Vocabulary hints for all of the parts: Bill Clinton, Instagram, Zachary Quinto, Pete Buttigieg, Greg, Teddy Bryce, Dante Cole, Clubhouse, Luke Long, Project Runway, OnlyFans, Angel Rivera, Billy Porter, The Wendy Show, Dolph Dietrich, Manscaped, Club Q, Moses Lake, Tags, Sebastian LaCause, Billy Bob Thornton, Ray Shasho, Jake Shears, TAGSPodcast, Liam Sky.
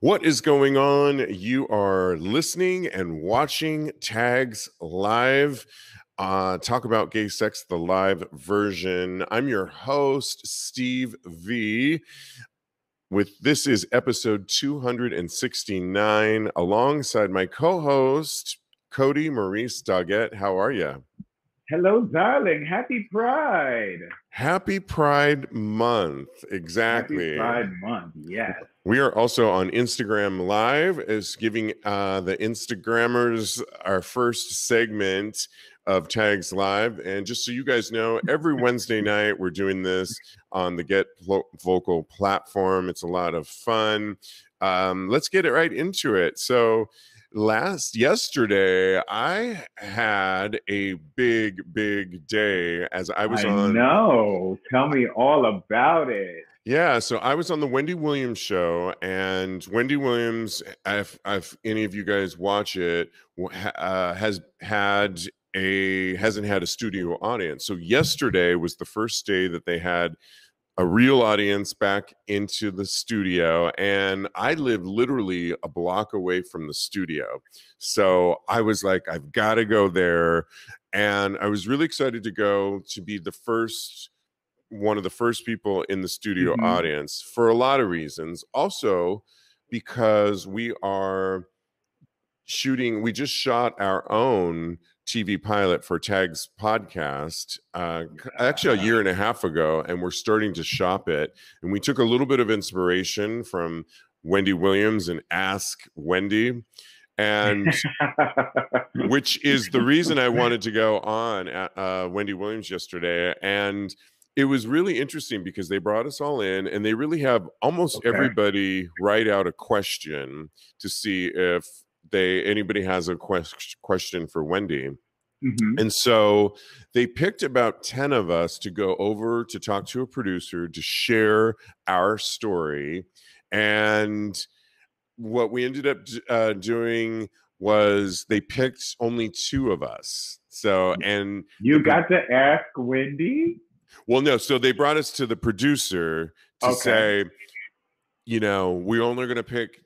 What is going on? You are listening and watching TAGS Live. Talk about gay sex, the live version. I'm your host, Steve V. This is episode 269, alongside my co-host, Cody Maurice Doggette. How are you? Hello, darling. Happy Pride. Happy Pride Month. Exactly. Happy Pride Month, yes. We are also on Instagram Live, is giving the Instagrammers our first segment of TAGS Live. And just so you guys know, every Wednesday night we're doing this on the Get Vocal platform. It's a lot of fun. Let's get it right into it. So yesterday I had a big day, as I was on. No, tell me all about it. Yeah, so I was on the Wendy Williams show, and Wendy Williams, if any of you guys watch it, hasn't had a studio audience. So yesterday was the first day that they had a real audience back into the studio, and I live literally a block away from the studio. So I was like, I've got to go there. And I was really excited to go, to be the first, one of the first people in the studio audience, for a lot of reasons. Also because we are shooting, we just shot our own TV pilot for TAGS podcast actually a year and a half ago, and we're starting to shop it. And we took a little bit of inspiration from Wendy Williams and Ask Wendy, and which is the reason I wanted to go on Wendy Williams yesterday. And it was really interesting because they brought us all in, and they really have almost everybody write out a question to see if anybody has a question for Wendy. And so they picked about 10 of us to go over to talk to a producer to share our story. And what we ended up doing was they picked only 2 of us. So, and you got to ask Wendy? Well, no. So they brought us to the producer to say, you know, we're only going to pick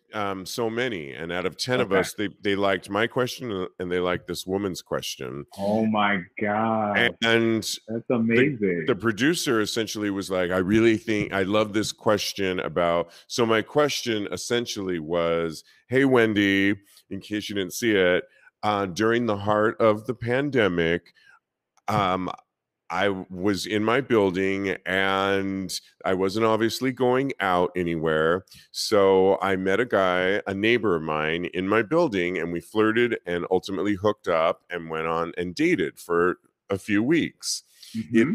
so many, and out of 10 of us, they liked my question and they liked this woman's question. Oh my god. And that's amazing. The producer essentially was like, I really think I love this question about, so my question essentially was, hey Wendy, in case you didn't see it, during the heart of the pandemic, I was in my building and I wasn't obviously going out anywhere. So I met a guy, a neighbor of mine, in my building, and we flirted and ultimately hooked up and went on and dated for a few weeks. It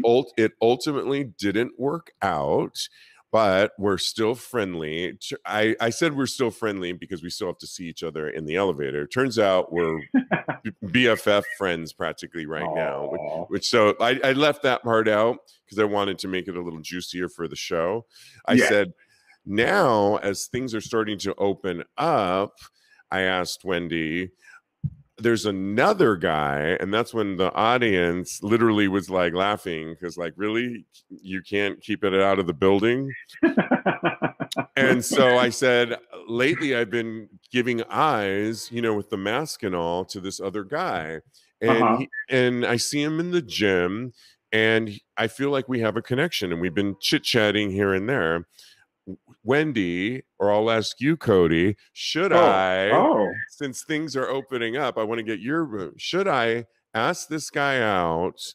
ultimately didn't work out, but we're still friendly. I said we're still friendly because we still have to see each other in the elevator. Turns out we're BFF friends practically right now. Which so I left that part out because I wanted to make it a little juicier for the show. I said, now as things are starting to open up, I asked Wendy, there's another guy, and that's when the audience literally was like laughing because, like, really, you can't keep it out of the building. And so I said, lately I've been giving eyes, you know, with the mask and all, to this other guy, and I see him in the gym, and I feel like we have a connection, and we've been chit chatting here and there. Wendy, or I'll ask you, Cody, should since things are opening up, I want to get your room. Should I ask this guy out,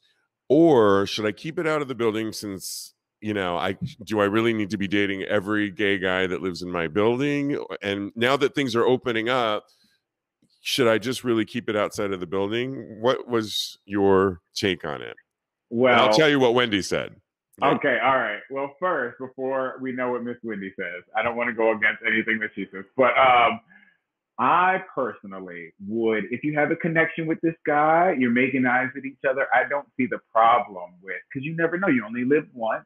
or should I keep it out of the building, since, you know, I really need to be dating every gay guy that lives in my building? And now that things are opening up, should I just really keep it outside of the building? What was your take on it? Well, and I'll tell you what Wendy said. Okay, all right. Well, first, before we know what Miss Wendy says, I don't want to go against anything that she says, but I personally would, if you have a connection with this guy, you're making eyes at each other, I don't see the problem with, because you never know, you only live once,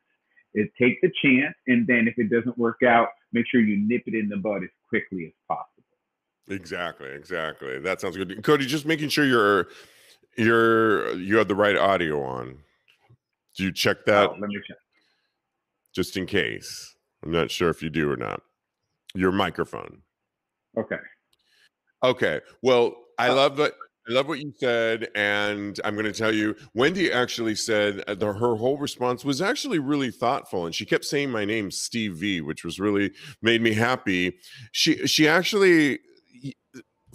is take the chance, and then if it doesn't work out, make sure you nip it in the bud as quickly as possible. Exactly, exactly. That sounds good. Cody, just making sure you have the right audio on. Do you check that? Oh, let me check. Just in case. I'm not sure if you do or not. Your microphone. Okay. Okay. Well, I love what you said, and I'm going to tell you, Wendy actually said her whole response was actually really thoughtful, and she kept saying my name, Steve V, which was really made me happy. She actually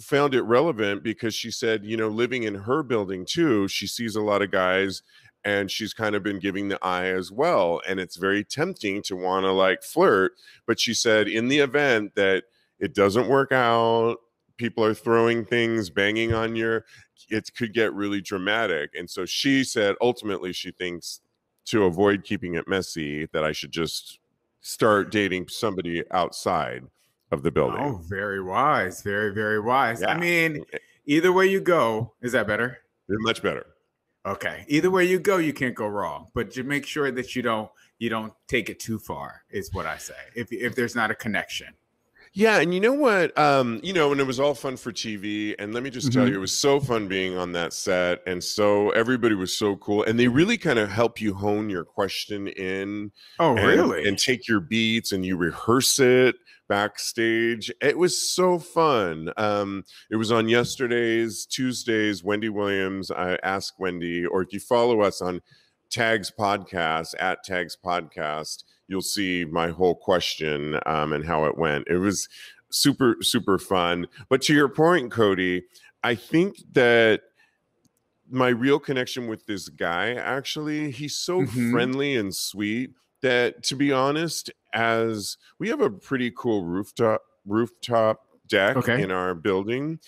found it relevant because she said, you know, living in her building too, she sees a lot of guys, and she's kind of been giving the eye as well, and it's very tempting to want to like flirt. But she said, in the event that it doesn't work out, people are throwing things, banging on your, it could get really dramatic. And so she said, ultimately, she thinks to avoid keeping it messy, that I should just start dating somebody outside of the building. Oh, very wise. Very, very wise. Yeah. I mean, either way you go, is that better? It's much better. Okay. Either way you go, you can't go wrong, but you make sure that you don't take it too far is what I say. If there's not a connection. Yeah, and you know what, and it was all fun for TV, and let me just tell you, it was so fun being on that set, and so everybody was so cool, and they really kind of help you hone your question in. Oh, really? And take your beats, and you rehearse it backstage. It was so fun. It was on Tuesdays, Wendy Williams, Ask Wendy, or if you follow us on TAGSPodcast, at TAGSPodcast, you'll see my whole question and how it went. It was super, super fun. But to your point, Cody, I think that my real connection with this guy, actually, he's so friendly and sweet that, to be honest, as we have a pretty cool rooftop deck in our building,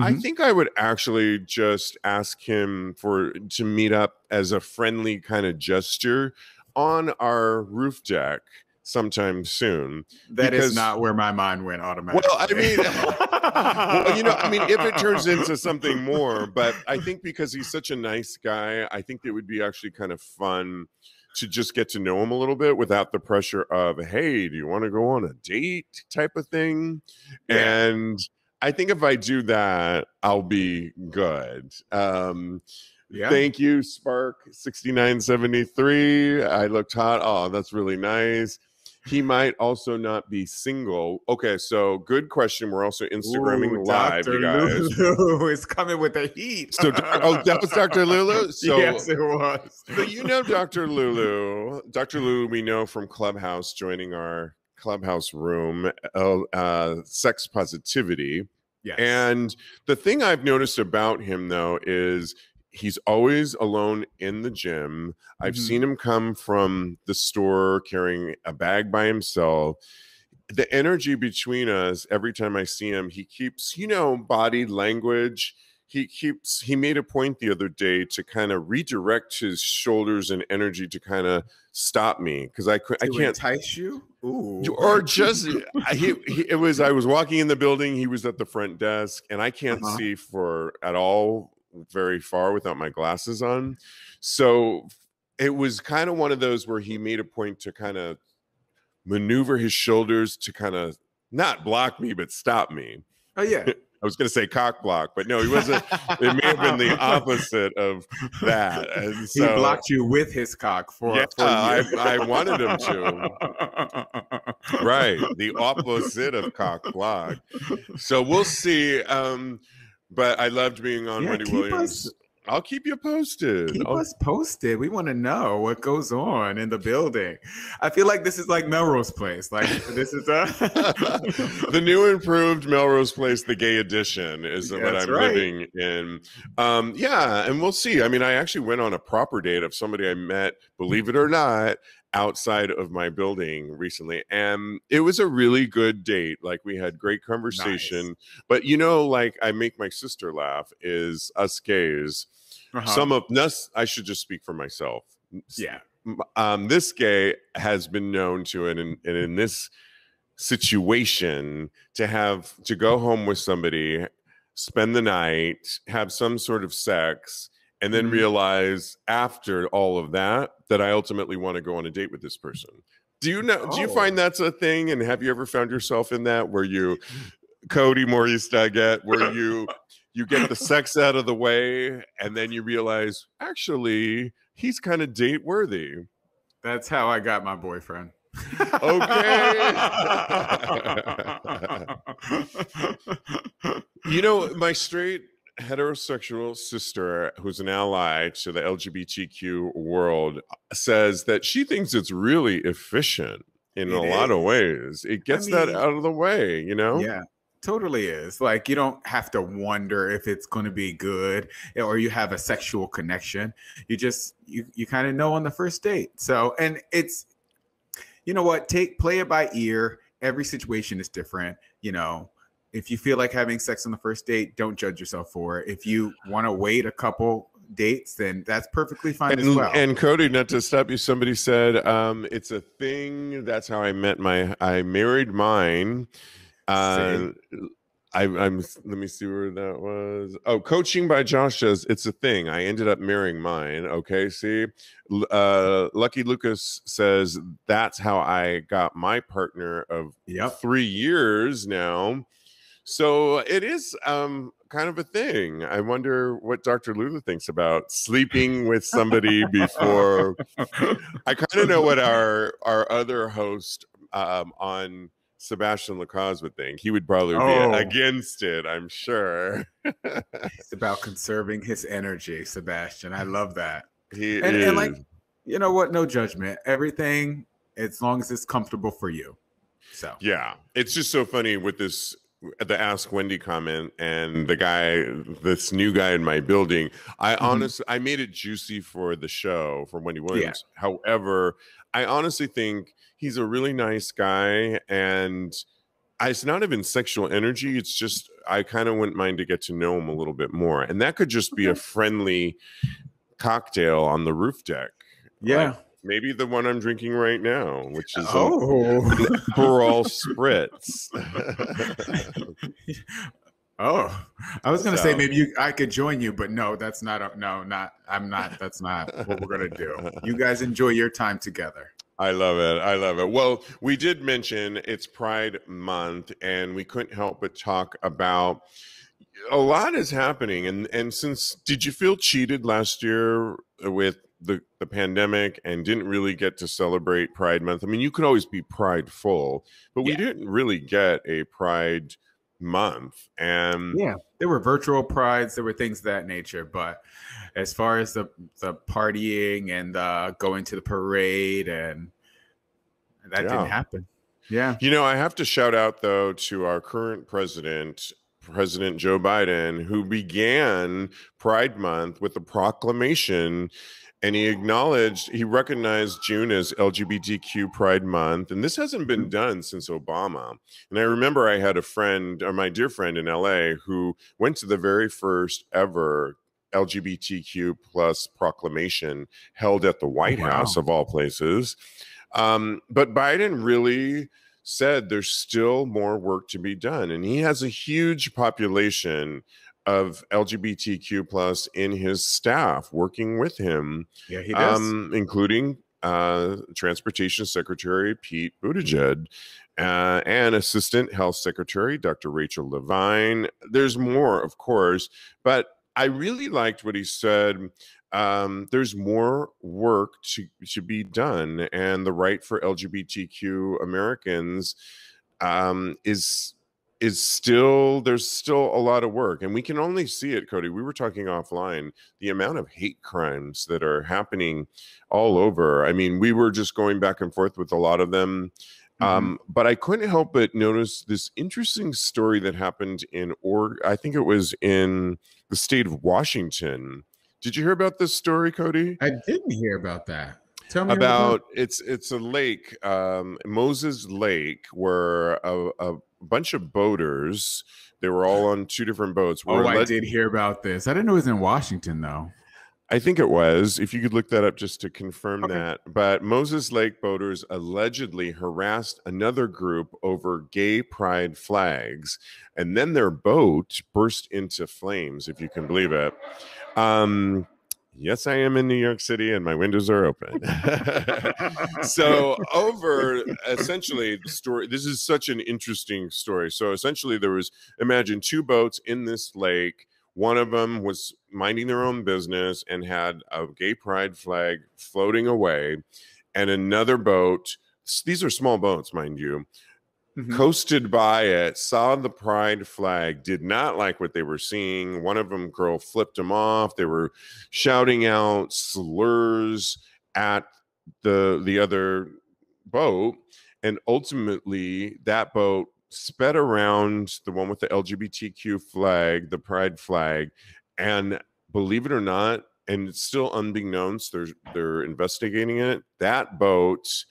I think I would actually just ask him to meet up as a friendly kind of gesture on our roof deck sometime soon. That is not where my mind went automatically. Well, I mean, if it turns into something more, but I think because he's such a nice guy, I think it would be actually kind of fun to just get to know him a little bit without the pressure of, hey, do you want to go on a date type of thing? Yeah. And I think if I do that, I'll be good. Yeah. Thank you, Spark 6973. I looked hot. Oh, that's really nice. He might also not be single. Okay, so good question. We're also Instagramming live, Dr. you guys. Lulu is coming with the heat. So, that was Dr. Lulu? So, yes, it was. So you know Dr. Lulu. Dr. Lulu we know from Clubhouse, joining our Clubhouse room, Sex Positivity. Yes. And the thing I've noticed about him, though, is he's always alone in the gym. I've seen him come from the store carrying a bag by himself. The energy between us, every time I see him, he keeps, body language. He made a point the other day to kind of redirect his shoulders and energy to kind of stop me because I can't entice you. Ooh. Or just I was walking in the building. He was at the front desk, and I can't see for at all very far without my glasses on. So it was kind of one of those where he made a point to kind of maneuver his shoulders to kind of not block me, but stop me. Oh, yeah. I was going to say cock block, but no, he wasn't. It may have been the opposite of that. And so, he blocked you with his cock for you. I wanted him to. Right. The opposite of cock block. So we'll see. But I loved being on Wendy Williams. I'll keep you posted. Keep us posted. We want to know what goes on in the building. I feel like this is like Melrose Place. Like this is the new improved Melrose Place, the gay edition is what I'm living in. And we'll see. I mean, I actually went on a proper date of somebody I met, believe it or not, outside of my building recently, and it was a really good date. Like, we had great conversation. Nice. But like, I make my sister laugh is us gays, some of us, I should just speak for myself, this gay has been known to, and in this situation, to have to go home with somebody, spend the night, have some sort of sex, and then realize after all of that I ultimately want to go on a date with this person. Do you find that's a thing? And have you ever found yourself in that, where you, Cody Maurice Doggette, where you get the sex out of the way, and then you realize, actually, he's kind of date worthy? That's how I got my boyfriend. Okay. You know, my straight heterosexual sister, who's an ally to the LGBTQ world, says that she thinks it's really efficient in a lot of ways. It gets that out of the way, you know? Yeah. Totally is. Like, you don't have to wonder if it's going to be good or you have a sexual connection. You just, you kind of know on the first date. So, and it's, you know what, play it by ear. Every situation is different. You know, if you feel like having sex on the first date, don't judge yourself for it. If you want to wait a couple dates, then that's perfectly fine as well. And Cody, not to stop you, somebody said, it's a thing. That's how I met I married mine. Let me see where that was. Oh, Coaching by Josh says, it's a thing. I ended up marrying mine. Okay, see? Lucky Lucas says, that's how I got my partner of 3 years now. So it is kind of a thing. I wonder what Dr. Lulu thinks about sleeping with somebody before. I kind of know what our other host on Sebastian LaCause would think. He would probably be against it, I'm sure. It's about conserving his energy, Sebastian. I love that. And like, you know what? No judgment. Everything, as long as it's comfortable for you. So yeah, it's just so funny with this, the Ask Wendy comment, and the guy, this new guy in my building. I honestly, I made it juicy for the show for Wendy Williams. Yeah. However, I honestly think he's a really nice guy, and it's not even sexual energy. It's just, I kind of wouldn't mind to get to know him a little bit more. And that could just be a friendly cocktail on the roof deck. Yeah. Like maybe the one I'm drinking right now, which is an Aperol spritz. Oh, I was going to say maybe I could join you, but no, that's not, that's not what we're going to do. You guys enjoy your time together. I love it. I love it. Well, we did mention it's Pride Month, and we couldn't help but talk about a lot is happening. And since, did you feel cheated last year with the pandemic and didn't really get to celebrate Pride Month? I mean, you could always be prideful, but we didn't really get a Pride Month. And yeah, there were virtual prides, there were things of that nature, but as far as the partying and going to the parade, and that didn't happen. Yeah, you know, I have to shout out though to our current President Joe Biden, who began Pride Month with a proclamation. And he recognized June as LGBTQ Pride Month. And this hasn't been done since Obama. And I remember I had a friend, or my dear friend in LA, who went to the very first ever LGBTQ plus proclamation held at the White House, of all places. But Biden really said there's still more work to be done. And he has a huge population of LGBTQ plus in his staff working with him, he does. Including Transportation Secretary Pete Buttigieg and Assistant Health Secretary Dr. Rachel Levine. There's more, of course, but I really liked what he said. There's more work to be done, and the right for LGBTQ Americans there's still a lot of work, and we can only see it, Cody. We were talking offline, the amount of hate crimes that are happening all over. I mean, we were just going back and forth with a lot of them, but I couldn't help but notice this interesting story that happened in, I think it was in the state of Washington. Did you hear about this story, Cody? I didn't hear about that. Tell me about it's a lake, Moses Lake, where a bunch of boaters, they were all on two different boats. I did hear about this. I didn't know it was in Washington though. I think it was. If you could look that up just to confirm that. But Moses Lake boaters allegedly harassed another group over gay pride flags, and then their boat burst into flames, if you can believe it. Yes, I am in New York City, and my windows are open. So essentially, the story, this is such an interesting story. So essentially, there was, imagine two boats in this lake. One of them was minding their own business and had a gay pride flag floating away, and another boat these are small boats, mind you, coasted by it, saw the pride flag, did not like what they were seeing. One of them girl flipped them off. They were shouting out slurs at the other boat, and ultimately that boat sped around the one with the LGBTQ flag, the pride flag, and believe it or not, and it's still unbeknownst, they're investigating it, that boat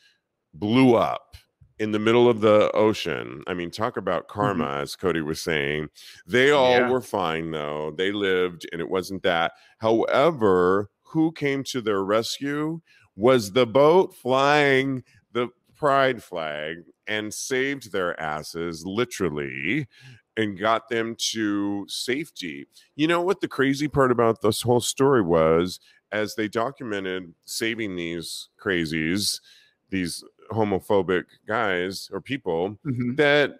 blew up in the middle of the ocean. I mean, talk about karma, as Cody was saying. They all were fine, though. They lived, and it wasn't that. However, who came to their rescue was the boat flying the pride flag and saved their asses, literally, and got them to safety. You know what the crazy part about this whole story was? As they documented saving these crazies, these homophobic guys or people, that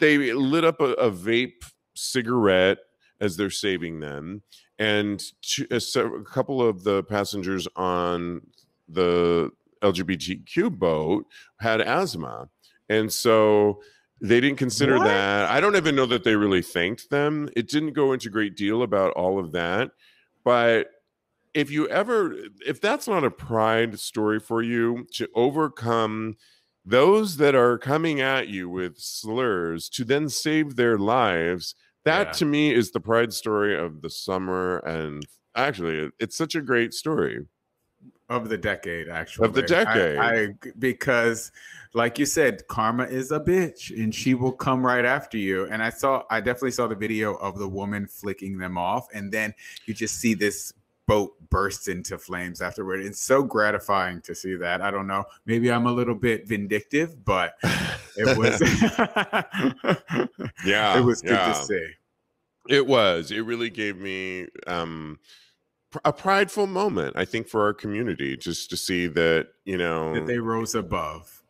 they lit up a vape cigarette as they're saving them, and a couple of the passengers on the LGBTQ boat had asthma, and so they didn't consider that. I don't even know that they really thanked them. It didn't go into great deal about all of that, but if that's not a pride story for you, to overcome those that are coming at you with slurs to then save their lives, that to me is the pride story of the summer. And actually, it's such a great story. Of the decade, actually. Of the decade. Because, like you said, karma is a bitch and she will come right after you. And I definitely saw the video of the woman flicking them off. And then you just see this boat bursts into flames afterward. It's so gratifying to see that. I don't know. Maybe I'm a little bit vindictive, but it was good to see. It was. It really gave me a prideful moment, I think, for our community, just to see that, you know, that they rose above.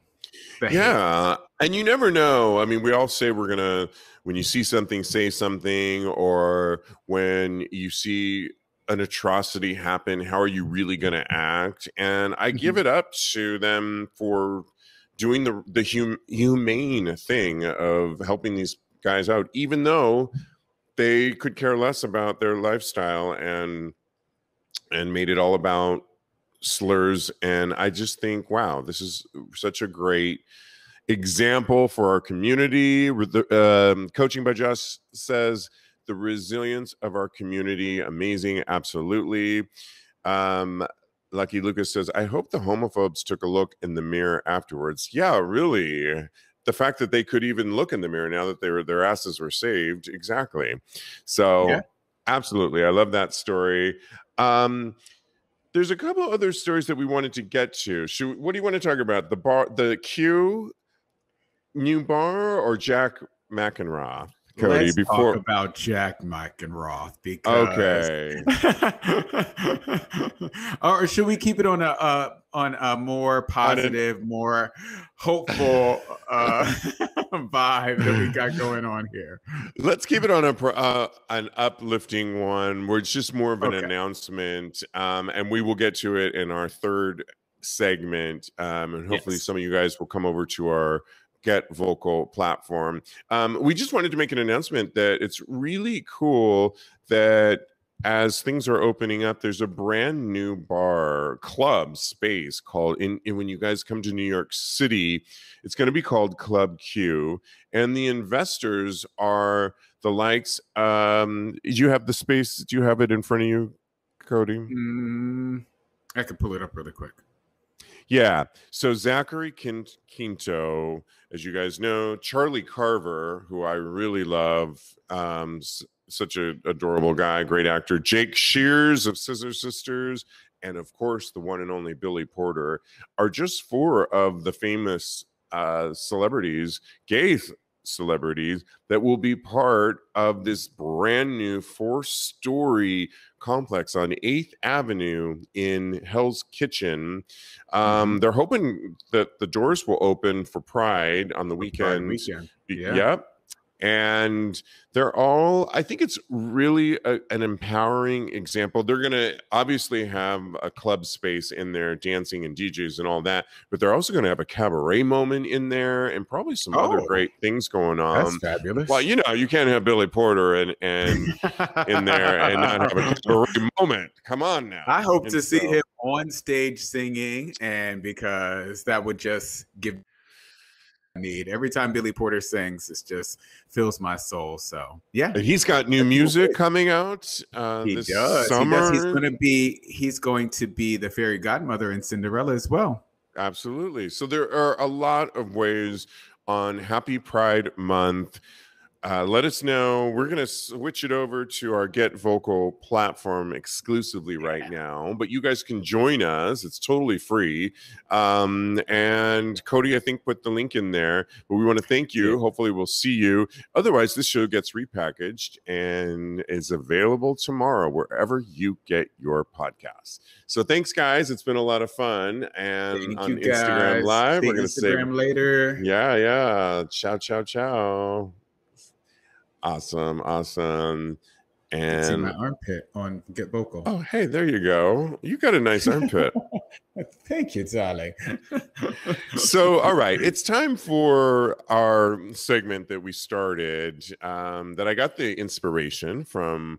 Yeah. And you never know. I mean, we all say we're gonna, when you see something, say something, or when you see an atrocity happen, how are you really going to act? And I give it up to them for doing the humane thing of helping these guys out, even though they could care less about their lifestyle and made it all about slurs. And I just think, wow, this is such a great example for our community. Coaching by Josh says, the resilience of our community, amazing, absolutely. Lucky Lucas says, I hope the homophobes took a look in the mirror afterwards. Yeah, really. The fact that they could even look in the mirror now that their asses were saved. Exactly. So absolutely. I love that story. There's a couple other stories that we wanted to get to. What do you want to talk about? The bar, the Q new bar, or Jack Mackenroth? Cody, let's talk about Jack Mackenroth, because or should we keep it on a more positive, more hopeful vibe that we got going on here? Let's keep it on an uplifting one, where it's just more of an announcement, and we will get to it in our third segment, and hopefully some of you guys will come over to our Get Vocal platform. We just wanted to make an announcement that it's really cool that as things are opening up, there's a brand new bar club space called, when you guys come to New York City, it's going to be called Club Q, and the investors are the likes. You have the space? Do you have it in front of you, Cody? I could pull it up really quick. Yeah, so Zachary Quinto, as you guys know, Charlie Carver, who I really love, such an adorable guy, great actor, Jake Shears of Scissor Sisters, and of course, the one and only Billy Porter, are just four of the famous celebrities, gay celebrities, that will be part of this brand new 4-story complex on 8th Avenue in Hell's Kitchen. They're hoping that the doors will open for Pride on the weekend. Yep. And they're all, I think it's really an empowering example. They're going to obviously have a club space in there, dancing and DJs and all that, but they're also going to have a cabaret moment in there and probably some other great things going on. That's fabulous. Well, you know, you can't have Billy Porter and in there and not have a cabaret moment. Come on now. I hope to see him on stage singing, and because that would just give need every time Billy Porter sings, it just fills my soul. So yeah, he's got new music coming out this summer. He's going to be the fairy godmother in Cinderella as well. Absolutely. So there are a lot of ways on Happy Pride Month. Let us know. We're going to switch it over to our Get Vocal platform exclusively right now, but you guys can join us. It's totally free. And Cody, I think, put the link in there, but we want to thank you. Hopefully we'll see you. Otherwise, this show gets repackaged and is available tomorrow, wherever you get your podcasts. So thanks, guys. It's been a lot of fun. And thank on Instagram guys. Live, we're going to say Instagram later. Yeah. Yeah. Ciao, ciao, ciao. Awesome, awesome. And see my armpit on Get Vocal. Oh, hey, there you go. You got a nice armpit. Thank you, darling. So, all right, it's time for our segment that we started, that I got the inspiration from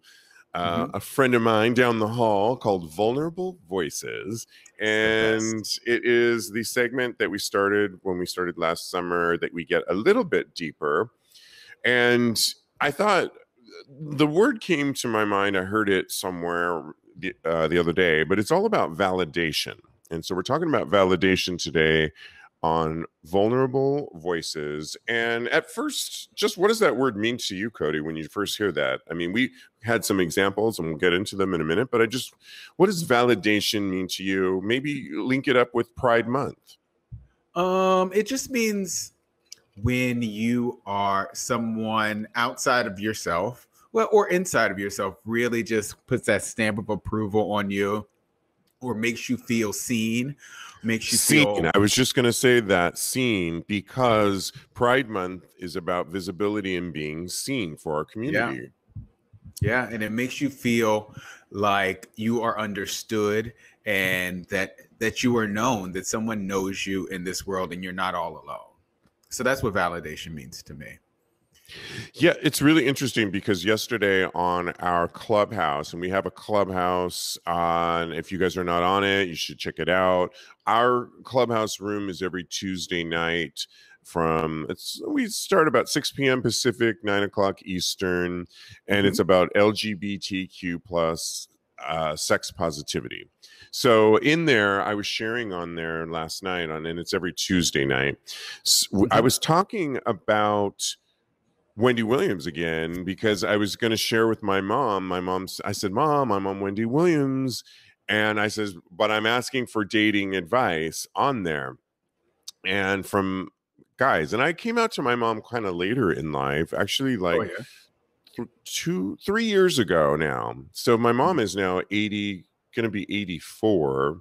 a friend of mine down the hall called Vulnerable Voices. And it is the segment that we started when we started last summer that we get a little bit deeper. And I thought the word came to my mind. I heard it somewhere the other day, but it's all about validation. And so we're talking about validation today on Vulnerable Voices. And at first, just what does that word mean to you, Cody, when you first hear that? I mean, we had some examples and we'll get into them in a minute, but what does validation mean to you? Maybe link it up with Pride Month. It just means when you are someone outside of yourself, well, or inside of yourself, really just puts that stamp of approval on you, or makes you feel seen, makes you feel. I was just going to say that, seen, because Pride Month is about visibility and being seen for our community. Yeah, and it makes you feel like you are understood and that you are known, that someone knows you in this world and you're not all alone. So that's what validation means to me. Yeah, it's really interesting because yesterday on our Clubhouse, and we have a Clubhouse on, if you guys are not on it, you should check it out. Our Clubhouse room is every Tuesday night we start about 6 p.m. Pacific, 9 o'clock Eastern, and it's about LGBTQ plus sex positivity. So in there, I was sharing on there last night, and it's every Tuesday night. So I was talking about Wendy Williams again, because I was going to share with my mom. I said, Mom, I'm on Wendy Williams. And I says, but I'm asking for dating advice on there. And from guys, and I came out to my mom kind of later in life, actually, like 2-3 years ago now. So my mom is now 80. Going to be 84.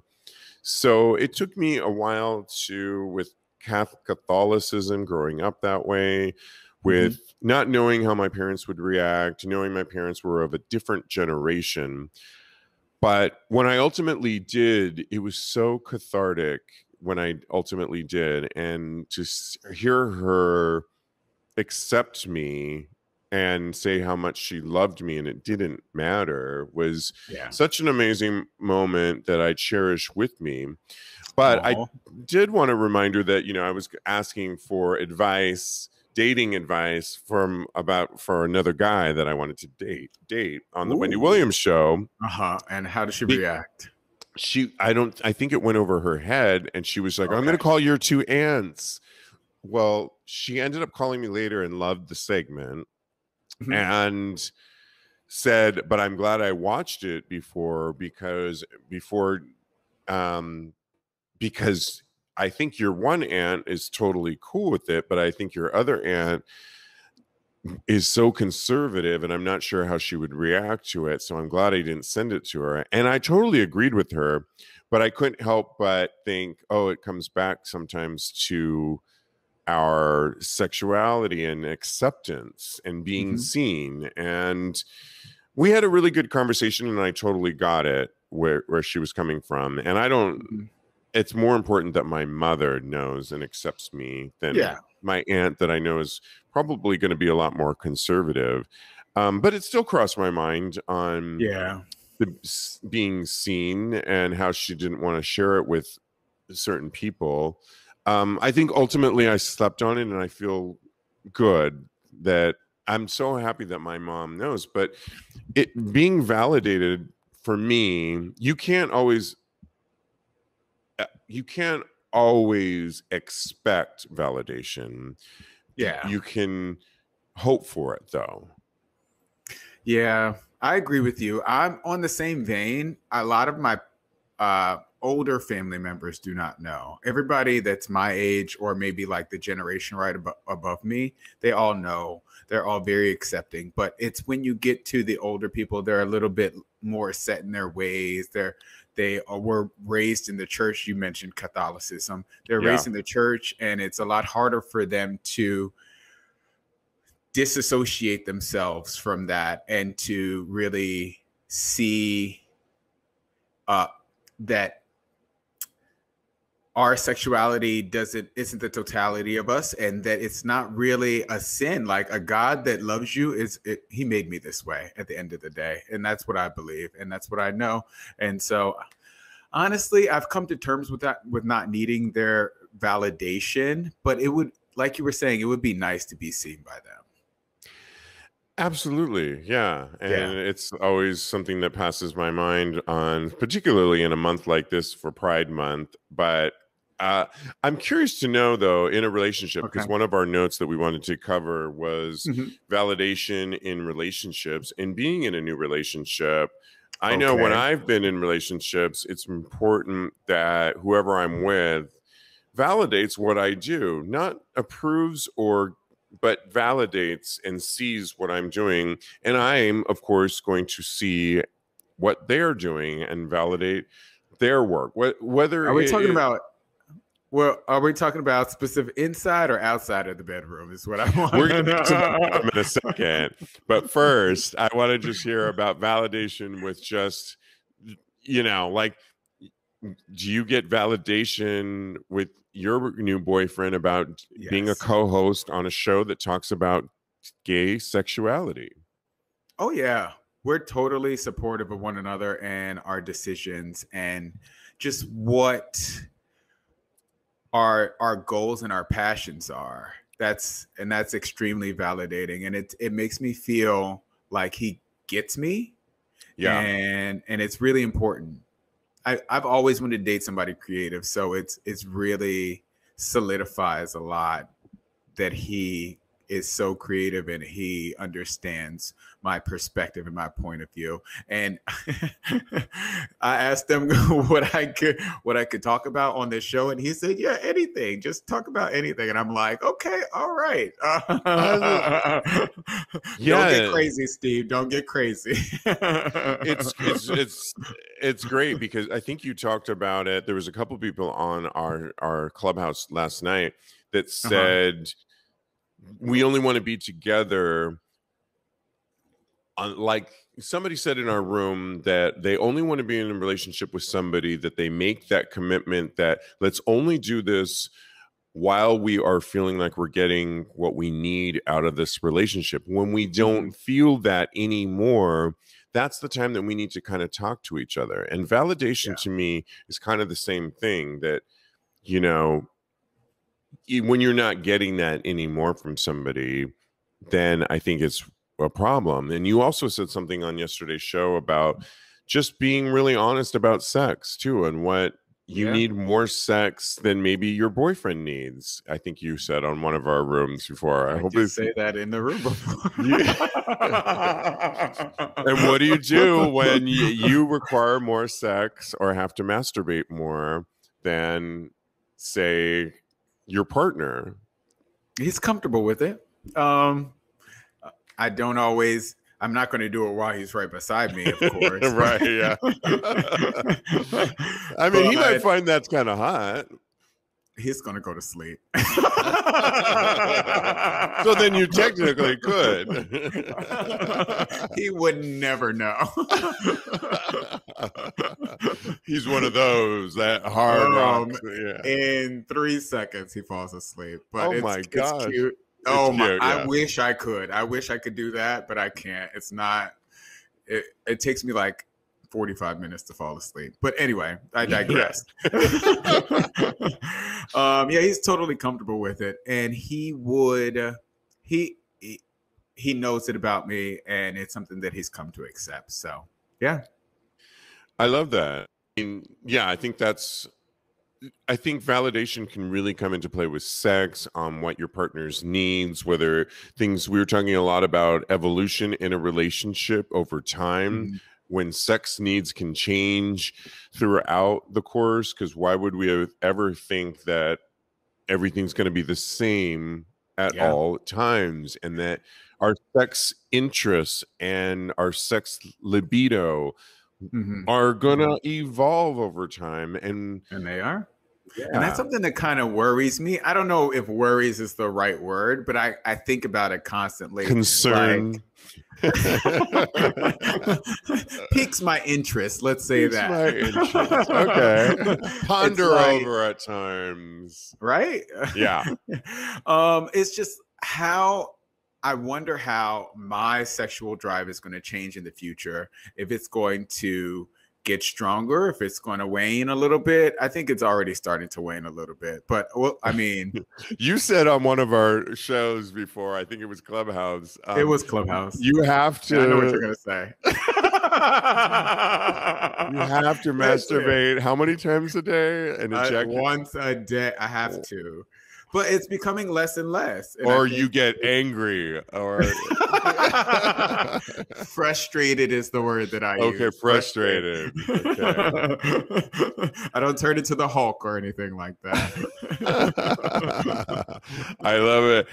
So it took me a while to, with Catholicism, growing up that way, with not knowing how my parents would react, knowing my parents were of a different generation. But when I ultimately did, it was so cathartic when I ultimately did. And to hear her accept me and say how much she loved me and it didn't matter was such an amazing moment that I cherish with me. But I did want a reminder that, you know, I was asking for advice, dating advice for another guy that I wanted to date on the Wendy Williams show. And how did she react? I think it went over her head and she was like, I'm going to call your two aunts. Well, she ended up calling me later and loved the segment. And said, but I'm glad I watched it because I think your one aunt is totally cool with it, but I think your other aunt is so conservative and I'm not sure how she would react to it. So I'm glad I didn't send it to her. And I totally agreed with her, but I couldn't help but think, it comes back sometimes to our sexuality and acceptance and being seen. And we had a really good conversation, and I totally got it where she was coming from. And I don't, it's more important that my mother knows and accepts me than my aunt that I know is probably going to be a lot more conservative. But it still crossed my mind on the being seen and how she didn't want to share it with certain people. I think ultimately I slept on it, and I feel good that I'm so happy that my mom knows. But it being validated for me, you can't always expect validation. Yeah. You can hope for it though. Yeah, I agree with you. I'm on the same vein. A lot of my older family members do not know. Everybody that's my age, or maybe like the generation right above me, they all know. They're all very accepting. But it's when you get to the older people, they're a little bit more set in their ways. They were raised in the church. You mentioned Catholicism. They're raised in the church, and it's a lot harder for them to disassociate themselves from that and to really see that our sexuality isn't the totality of us, and that it's not really a sin. Like a God that loves you he made me this way at the end of the day. And that's what I believe. And that's what I know. And so honestly, I've come to terms with that, with not needing their validation, but it would, like you were saying, it would be nice to be seen by them. Absolutely. Yeah. And it's always something that passes my mind on, particularly in a month like this for Pride Month. But I'm curious to know, though, in a relationship, because one of our notes that we wanted to cover was validation in relationships and being in a new relationship. I know when I've been in relationships, it's important that whoever I'm with validates what I do, not approves but validates and sees what I'm doing. And I'm, of course, going to see what they're doing and validate their work. Are we talking about specific inside or outside of the bedroom is what I want to know. In a second. But first, I want to just hear about validation with just, do you get validation with your new boyfriend about being a co-host on a show that talks about gay sexuality? Oh, yeah. We're totally supportive of one another and our decisions and just what our goals and our passions are. That's extremely validating. And it makes me feel like he gets me. Yeah. And it's really important. I've always wanted to date somebody creative, so it's really solidifies a lot that he is so creative and he understands my perspective and my point of view. And I asked him what I could talk about on this show, and he said, "Yeah, anything. Just talk about anything." And I'm like, "Okay, all right." Don't get crazy, Steve. Don't get crazy. It's great because I think you talked about it. There was a couple people on our Clubhouse last night that said. We only want to be together. Like somebody said in our room that they only want to be in a relationship with somebody that they make that commitment that let's only do this while we are feeling like we're getting what we need out of this relationship. When we don't feel that anymore, that's the time that we need to kind of talk to each other. And validation to me is kind of the same thing that, when you're not getting that anymore from somebody, then I think it's a problem. And you also said something on yesterday's show about just being really honest about sex too, and what you need more sex than maybe your boyfriend needs. I think you said on one of our rooms before. I hope you say that in the room before. And what do you do when you require more sex or have to masturbate more than, say, your partner? He's comfortable with it. I'm not going to do it while he's right beside me, of course. Right, yeah. I mean, he might find that's kind of hot. he's gonna go to sleep. So then you technically could. He would never know. He's one of those that hard rocks, yeah. In 3 seconds he falls asleep. But oh my gosh. It's cute. Oh my! Yeah. I wish I could. I wish I could do that, but I can't. It's not. It takes me like 45 minutes to fall asleep. But anyway, I digressed. Yeah, he's totally comfortable with it, and he would. He knows it about me, and it's something that he's come to accept. So yeah, I love that. I mean, yeah, I think that's. I think validation can really come into play with sex, on what your partner's needs, whether things we were talking a lot about evolution in a relationship over time, mm-hmm. when sex needs can change throughout the course, because why would we ever think that everything's going to be the same at all times, and that our sex interests and our sex libido are gonna evolve over time, and they are, and that's something that kind of worries me. I don't know if worries is the right word, but I think about it constantly. Concern, like, piques my interest, let's say. Piques that my interest. Okay. Ponder like, over at times, right? Yeah. It's just how I wonder how my sexual drive is going to change in the future, if it's going to get stronger, if it's going to wane a little bit. I think it's already starting to wane a little bit, but well, I mean. You said on one of our shows before, I think it was Clubhouse. It was Clubhouse. You have to. I know what you're going to say. You have to masturbate how many times a day? And inject once a day. I have to. But it's becoming less and less. And or you get angry or frustrated is the word that I use. Okay, frustrated. Okay. I don't turn into the Hulk or anything like that. I love it.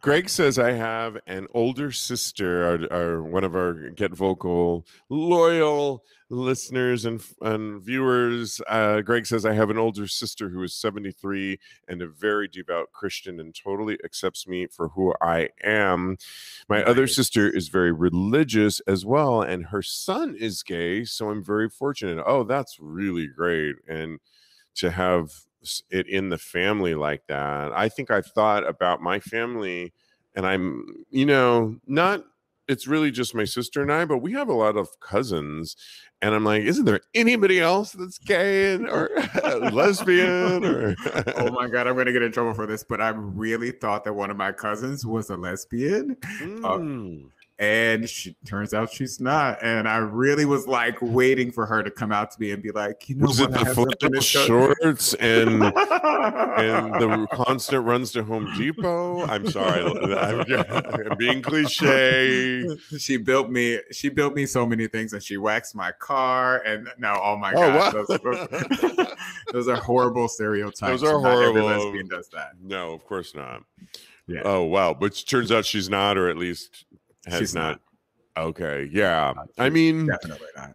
Greg says, I have an older sister, or one of our Get Vocal loyal listeners and viewers. Greg says, I have an older sister who is 73 and a very devout Christian and totally accepts me for who I am. My other sister is very religious as well, and her son is gay, so I'm very fortunate. Oh, that's really great. And to have it in the family like that. I think I've thought about my family, and I'm, you know, not... It's really just my sister and I, but we have a lot of cousins, and I'm like, isn't there anybody else that's gay or lesbian? Or oh my God, I'm gonna get in trouble for this, but I really thought that one of my cousins was a lesbian, and she turns out she's not. And I really was like waiting for her to come out to me and be like, you know, was it the flannel shorts and the constant runs to Home Depot? I'm sorry, I'm being cliche. She built me so many things, and she waxed my car, and now oh my God, those are horrible stereotypes. Those are horrible. Not every lesbian does that. No, of course not. Yeah. Oh wow, but it turns out she's not, or at least. She's not. Okay. Yeah. I mean, definitely not.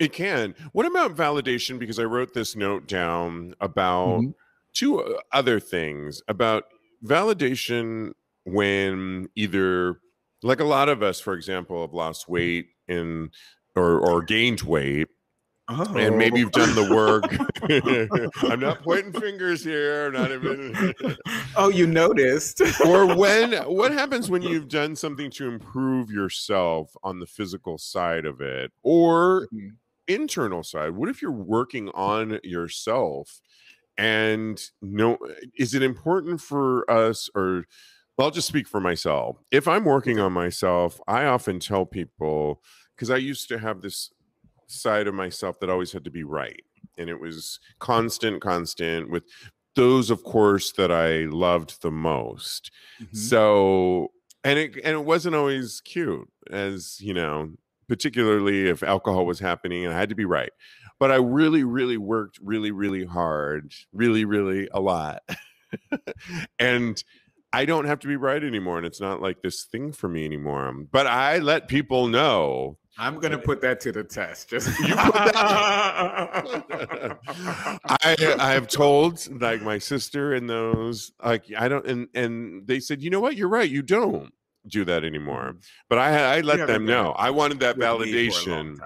It can. What about validation? Because I wrote this note down about two other things about validation when either, like a lot of us, for example, have lost weight in or gained weight. Oh. And maybe you've done the work. I'm not pointing fingers here. I'm not even. Oh, you noticed. Or when, what happens when you've done something to improve yourself on the physical side of it or internal side? What if you're working on yourself? And no, is it important for us, or I'll just speak for myself. If I'm working on myself, I often tell people, because I used to have this side of myself that always had to be right, and it was constant with those, of course, that I loved the most. So and it wasn't always cute, as you know, particularly if alcohol was happening and I had to be right, but I really worked really hard, really a lot. And I don't have to be right anymore, and it's not like this thing for me anymore, but I let people know I'm going to put that to the test. Just you put that. I have told like my sister and those, like, I don't, and they said, you know what? You're right. You don't do that anymore. But I let them know. I wanted that validation.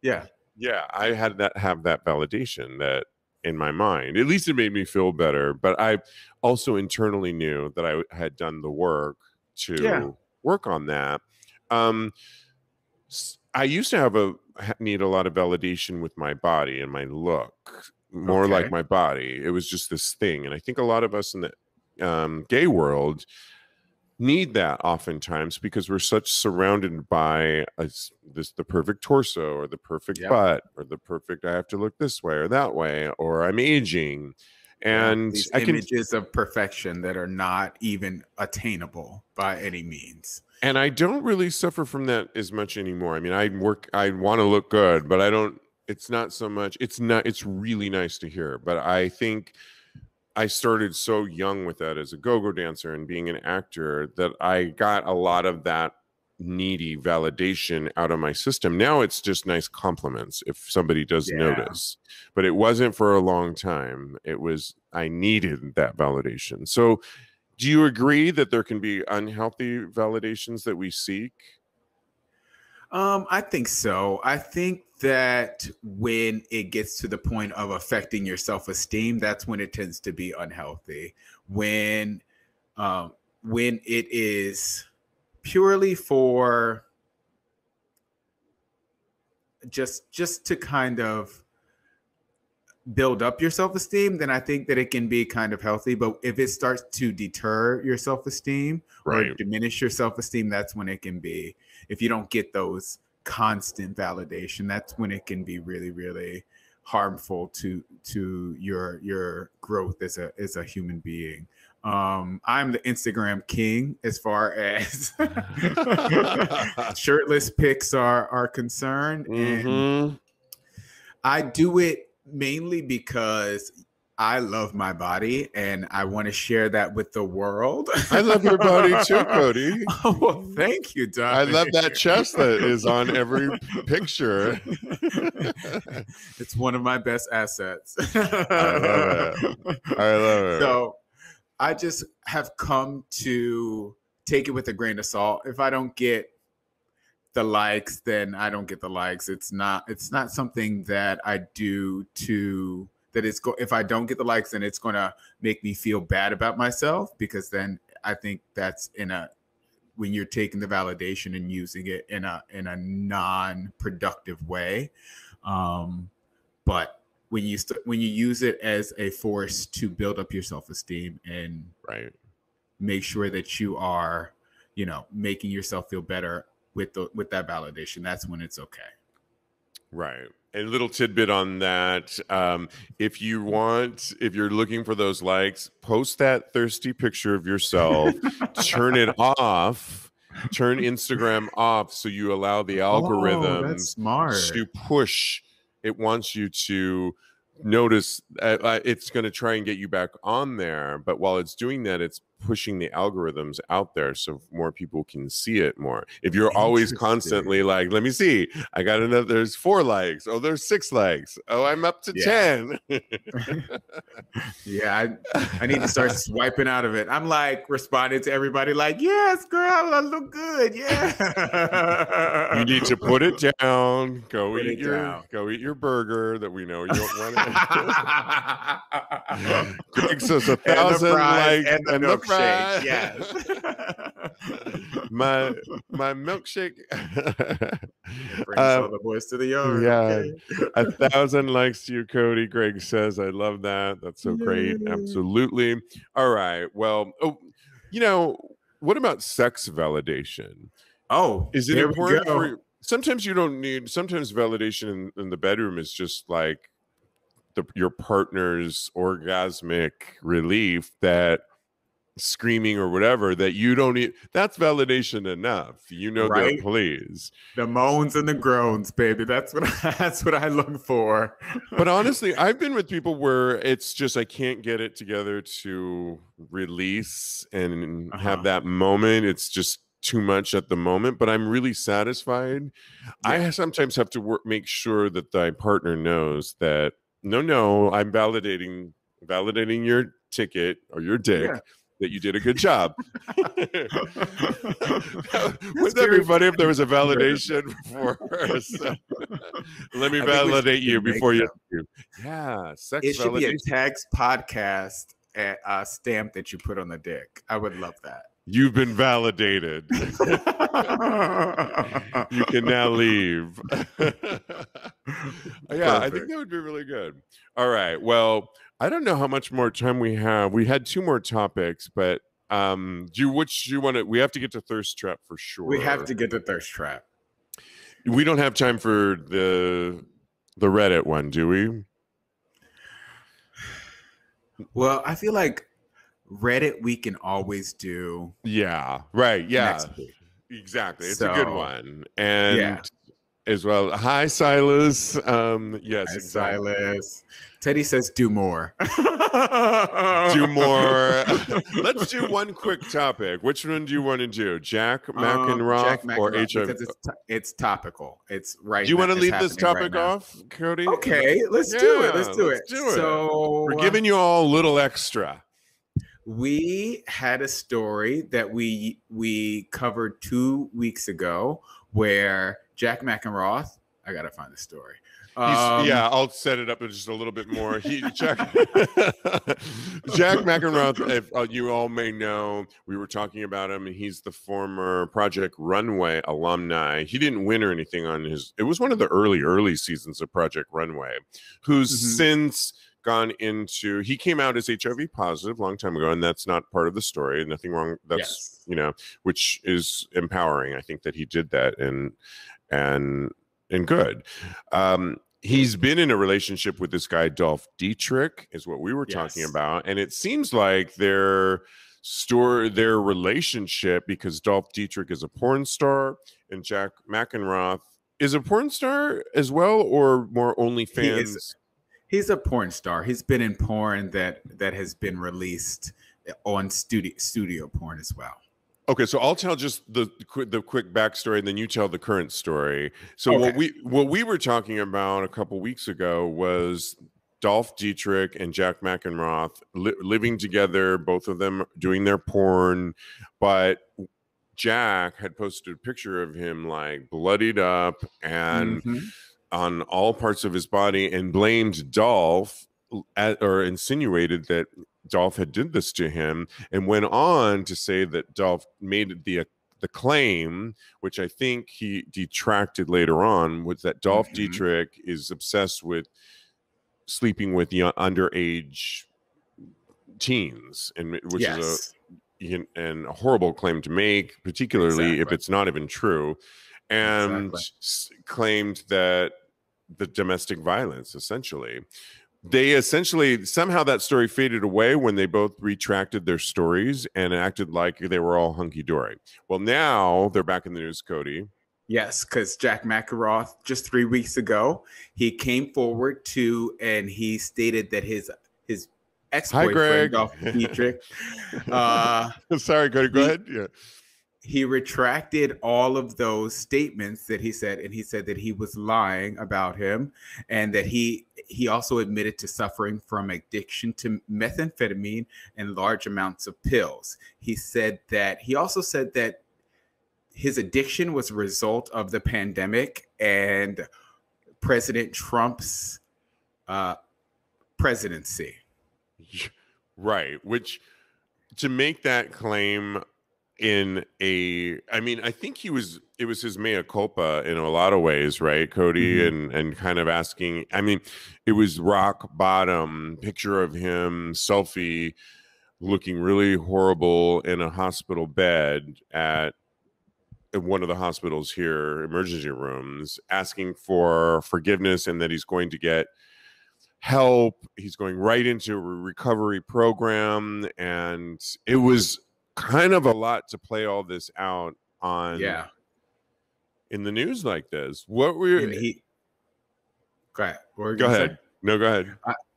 Yeah. Yeah. I had that, have that validation that in my mind, at least it made me feel better. But I also internally knew that I had done the work to work on that. I used to have a need a lot of validation with my body and my look, more like my body. It was just this thing, and I think a lot of us in the gay world need that oftentimes because we're such surrounded by the perfect torso or the perfect butt or the perfect. I have to look this way or that way, or I'm aging, and these images of perfection that are not even attainable by any means. And I don't really suffer from that as much anymore. I mean, I want to look good, but I don't, it's not so much, it's really nice to hear. But I think I started so young with that as a go-go dancer and being an actor that I got a lot of that needy validation out of my system. Now it's just nice compliments if somebody does notice, but it wasn't for a long time. It was, I needed that validation. So do you agree that there can be unhealthy validations that we seek? I think so. I think that when it gets to the point of affecting your self-esteem, that's when it tends to be unhealthy. When it is purely for just to kind of build up your self-esteem, then I think that it can be kind of healthy. But if it starts to deter your self-esteem or diminish your self-esteem, that's when it can be, if you don't get those constant validation, that's when it can be really, really harmful to your growth as a human being. I'm the Instagram king as far as shirtless pics are concerned. And I do it mainly because I love my body and I want to share that with the world. I love your body too, Cody. Oh, well, thank you, Doc. I love that chest that is on every picture. It's one of my best assets. I love it. I love it. So I just have come to take it with a grain of salt. If I don't get the likes, then I don't get the likes. It's not something that I do to that. If I don't get the likes, then it's going to make me feel bad about myself, because then I think that's when you're taking the validation and using it in a non-productive way. But when you use it as a force to build up your self-esteem and make sure that you are, making yourself feel better with that validation, that's when it's okay. Right. And little tidbit on that. If you're looking for those likes, post that thirsty picture of yourself, turn it off, turn Instagram off. So you allow the algorithm to push. It wants you to notice. It's going to try and get you back on there. But while it's doing that, it's pushing the algorithms out there so more people can see it more. If you're always constantly like, let me see, I got another, there's 4 likes. Oh, there's 6 likes. Oh, I'm up to 10. I need to start swiping out of it. I'm like responding to everybody like, yes, girl, I look good. Yeah. You need to put it down. Go eat your burger that we know you don't want to. Greg says 1,000 likes and the milkshake, yes. my milkshake. Brings all the boys to the yard. Yeah, 1,000 likes to you, Cody. Greg says, "I love that. That's so great. Absolutely. All right. Well, what about sex validation? Oh, is it important? Sometimes you don't need. Sometimes validation in the bedroom is just like your partner's orgasmic relief that." Screaming or whatever that you don't need, that's validation enough, they're pleased. The moans and the groans, baby, that's what I look for. But honestly, I've been with people where it's just I can't get it together to release and have that moment. It's just too much at the moment, but I'm really satisfied. Yeah. I sometimes have to make sure that thy partner knows that, no, I'm validating your ticket or your dick. Yeah. That you did a good job. Wouldn't that be funny if there was a validation for us? Let me validate you before you. Yeah, sex validation. It should be a TAGS podcast stamp that you put on the dick. I would love that. You've been validated. You can now leave. Yeah, I think that would be really good. All right, well, I don't know how much more time we have. We had two more topics, but we have to get to Thirst Trap for sure. We have to get to Thirst Trap. We don't have time for the Reddit one, do we? Well, I feel like Reddit we can always do. Yeah, right. Yeah, next week. Exactly. It's a good one. And yeah. As well. Hi, Silas. Yes, hi, exactly. Silas. Teddy says, do more. Do more. Let's do one quick topic. Which one do you want to do? Jack Mackenroth or HIV? It's topical. It's right. Do you want to leave this topic off, Cody? Okay, let's do it. So we're giving you all a little extra. We had a story that we covered 2 weeks ago where Jack Mackenroth, I gotta find the story. Yeah, I'll set it up just a little bit more. Jack Mackenroth, if you all may know, we were talking about him, and he's the former Project Runway alumni. He didn't win or anything on his. It was one of the early seasons of Project Runway, who's since gone into. He came out as HIV positive a long time ago, and that's not part of the story. Nothing wrong. That's you know, which is empowering. I think that he did that, and good. He's been in a relationship with this guy, Dolph Dietrich, is what we were talking about. And it seems like their relationship, because Dolph Dietrich is a porn star and Jack Mackenroth is a porn star as well, or more OnlyFans? He's a porn star. He's been in porn that has been released on studio porn as well. Okay, so I'll tell just the quick backstory, and then you tell the current story. So what we were talking about a couple weeks ago was Dolph Dietrich and Jack Mackenroth living together, both of them doing their porn, but Jack had posted a picture of him like bloodied up and on all parts of his body, and blamed Dolph or insinuated that Dolph had did this to him, and went on to say that Dolph made the claim, which I think he detracted later on, was that Dolph Dietrich is obsessed with sleeping with young, underage teens, and which is a horrible claim to make, particularly if it's not even true, and claimed that the domestic violence essentially. They essentially, somehow that story faded away when they both retracted their stories and acted like they were all hunky-dory. Well, now they're back in the news, Cody. Yes, because Jack Mackenroth, just 3 weeks ago, he came forward and he stated that his ex-boyfriend, Dolph Dietrich. Sorry, Cody, go ahead. Yeah. He retracted all of those statements that he said, and he said that he was lying about him, and that he also admitted to suffering from addiction to methamphetamine and large amounts of pills. He also said that his addiction was a result of the pandemic and President Trump's presidency. Right, which to make that claim I think it was his mea culpa in a lot of ways, right, Cody? And kind of asking, it was rock bottom, picture of him, selfie, looking really horrible in a hospital bed at one of the hospitals here, emergency rooms, asking for forgiveness and that he's going to get help. He's going right into a recovery program. And it was kind of a lot to play all this out on in the news like this. Go ahead.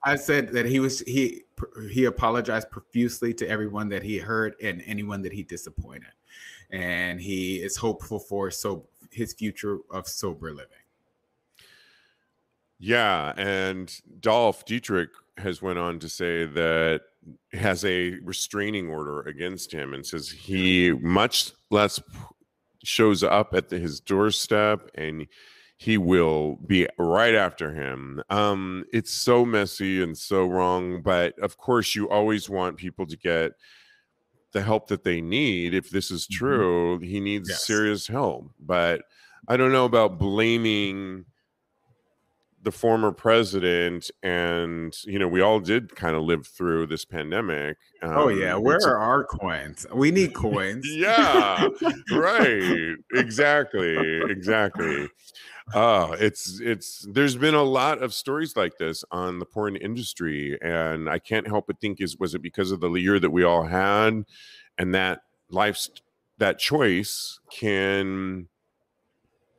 I said that he apologized profusely to everyone that he hurt and anyone that he disappointed, and he is hopeful for his future of sober living. Yeah, and Dolph Dietrich has went on to say that has a restraining order against him and says he much less shows up at his doorstep, and he will be right after him. It's so messy and so wrong, but of course you always want people to get the help that they need. If this is true, he needs serious help. But I don't know about blaming the former president, and you know, we all did kind of live through this pandemic. Oh yeah, where are our coins? We need coins. Yeah, right. Exactly. It's there's been a lot of stories like this on the porn industry, and I can't help but think was it because of the year that we all had, and that choice can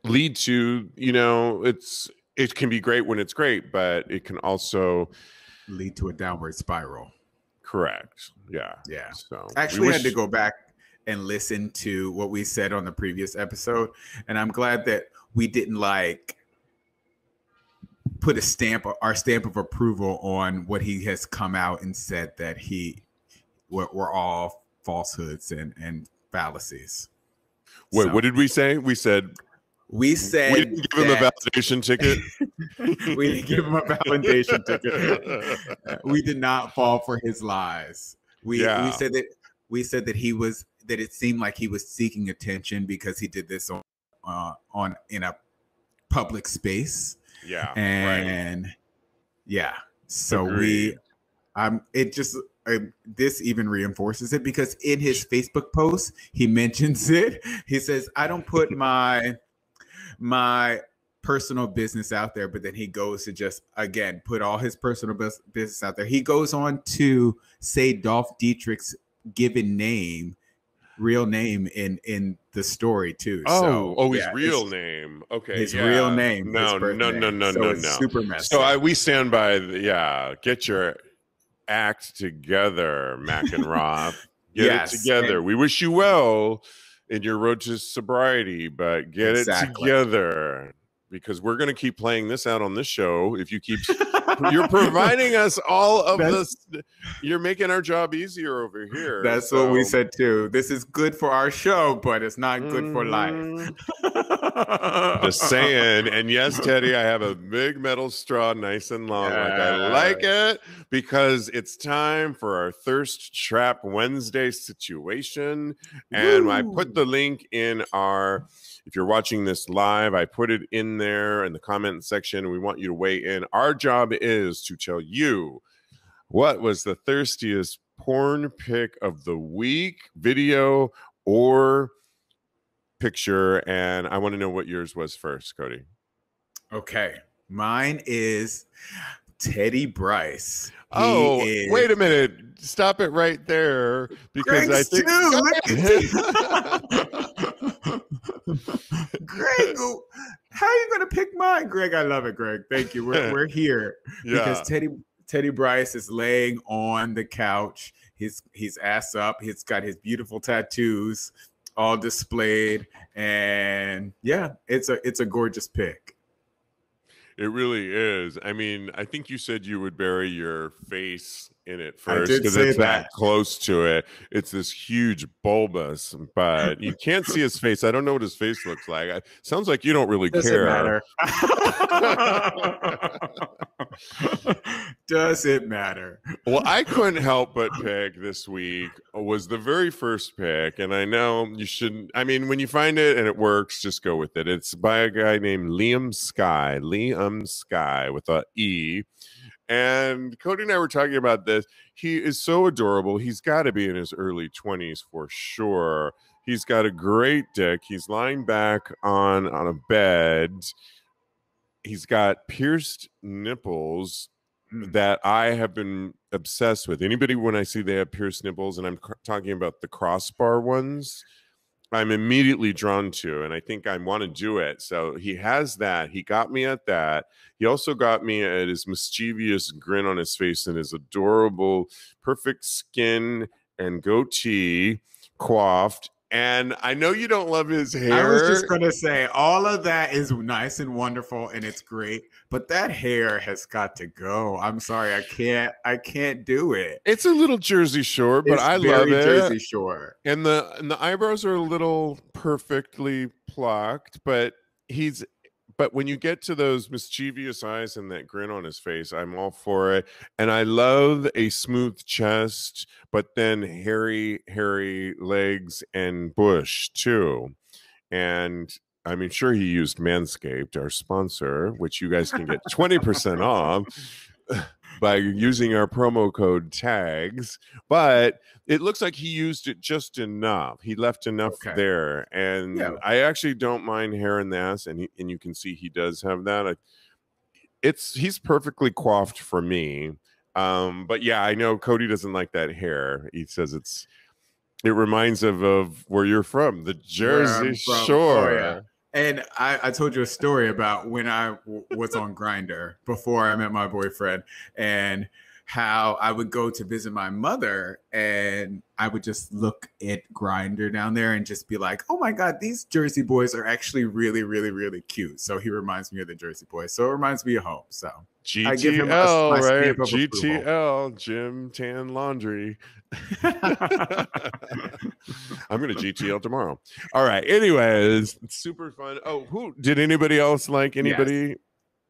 lead to, you know, it can be great when it's great, but it can also lead to a downward spiral. Correct. Yeah. Yeah. So actually I had to go back and listen to what we said on the previous episode. And I'm glad that we didn't like put our stamp of approval on what he has come out and said, that were all falsehoods and fallacies. Wait, so, what did we say? We didn't give him a validation ticket. We didn't give him a validation ticket. We did not fall for his lies. We said that he was, that it seemed like he was seeking attention because he did this in a public space. Yeah. And right. Yeah. So agreed. This even reinforces it, because in his Facebook post, he mentions it. He says, I don't put my personal business out there, but then he goes to just again put all his personal business out there. He goes on to say Dolph Dietrich's given name, real name in the story too. His real name. Okay, his real name. No. Super messed up. So we stand by. Get your act together, Mackenroth. It together. We wish you well in your road to sobriety, but get it together, because we're going to keep playing this out on this show. If you keep, you're providing us all of this, you're making our job easier over here. That's so. What we said too. This is good for our show, but it's not good for life. Just saying. And yes, Teddy, I have a big metal straw, nice and long. Yes. Like I like it, because it's time for our Thirst Trap Wednesday situation. And I put the link in our, if you're watching this live, I put it in there in the comment section. We want you to weigh in. Our job is to tell you what was the thirstiest porn pick of the week, video or picture. And I want to know what yours was first, Cody. Okay. Mine is Teddy Bryce. Wait a minute. Stop it right there. Because Greg's Greg, how are you going to pick mine? Greg, I love it, Greg. Thank you. We're here because Teddy Bryce is laying on the couch. He's ass up. He's got his beautiful tattoos all displayed. And yeah, it's a gorgeous pick. It really is. I mean, I think you said you would bury your face in it first because it's that close to it. It's this huge bulbous, but you can't see his face. I don't know what his face looks like. Sounds like you don't really care. Does it matter? Well, I couldn't help but pick this week was the very first pick, and I know you shouldn't. I mean, when you find it and it works, just go with it. It's by a guy named Liam Sky with an E. And Cody and I were talking about this. He is so adorable. He's got to be in his early 20s for sure. He's got a great dick. He's lying back on a bed. He's got pierced nipples that I have been obsessed with. Anybody, when I see they have pierced nipples, and I'm talking about the crossbar ones, I'm immediately drawn to, and I think I want to do it. So he has that. He got me at that. He also got me at his mischievous grin on his face and his adorable, perfect skin and goatee coiffed. And I know you don't love his hair. I was just going to say, all of that is nice and wonderful and it's great, but that hair has got to go. I'm sorry. I can't do it. It's a little Jersey Shore, but I love it. Jersey Shore. And the eyebrows are a little perfectly plucked, but when you get to those mischievous eyes and that grin on his face, I'm all for it. And I love a smooth chest, but then hairy legs and bush too. And I mean, sure, he used Manscaped, our sponsor, which you guys can get 20% off by using our promo code TAGS. But it looks like he used it just enough. He left enough there. And yeah. I actually don't mind hair in the ass. And you can see he does have that. He's perfectly coiffed for me. But yeah, I know Cody doesn't like that hair. He says it reminds him of where you're from, the Jersey Shore. Oh, yeah. And I told you a story about when I was on Grindr before I met my boyfriend, and how I would go to visit my mother and I would just look at Grindr down there and just be like, oh my God, these Jersey boys are actually really, really, really cute. So he reminds me of the Jersey boys. So it reminds me of home. So GTL, I give him a right? GTL, approval. Gym, tan, laundry. I'm going to GTL tomorrow. All right. Anyways, it's super fun. Oh, who did anybody else like anybody? Yes.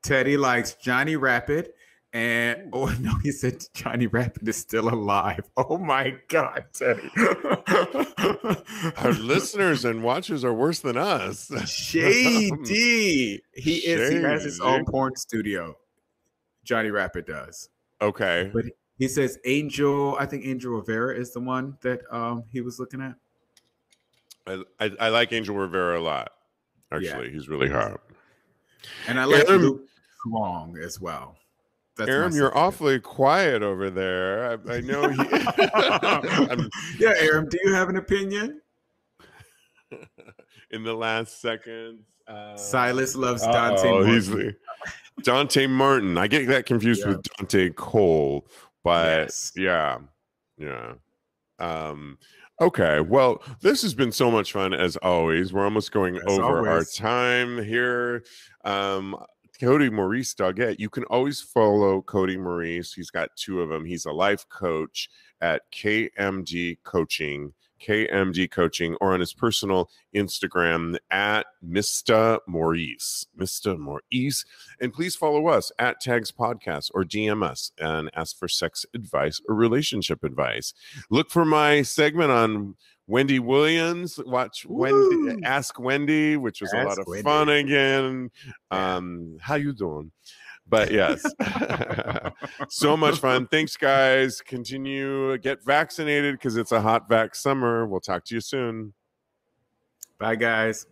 Teddy likes Johnny Rapid. And oh no, he said Johnny Rapid is still alive. Oh my God, Teddy. Our listeners and watchers are worse than us. Shady. He has his own porn studio. Johnny Rapid does. Okay. But he says Angel Rivera is the one that he was looking at. I like Angel Rivera a lot. Actually, he's really hot. And I like Luke Long as well. Aram, you're awfully quiet over there. I know. Yeah, Aram, do you have an opinion? In the last seconds. Silas loves Dante Martin. Dante Martin. I get that confused with Dante Cole. But yeah. Okay, well, this has been so much fun, as always. We're almost going over our time here. Cody Maurice Doggette. You can always follow Cody Maurice. He's got two of them. He's a life coach at KMD Coaching, or on his personal Instagram at Mr. Maurice. And please follow us at TAGSPodcast or DM us and ask for sex advice or relationship advice. Look for my segment on Wendy Williams. Watch Wendy, Ask Wendy, which was a lot of fun again. How you doing? But yes, so much fun. Thanks, guys. Continue. Get vaccinated because it's a hot vax summer. We'll talk to you soon. Bye, guys.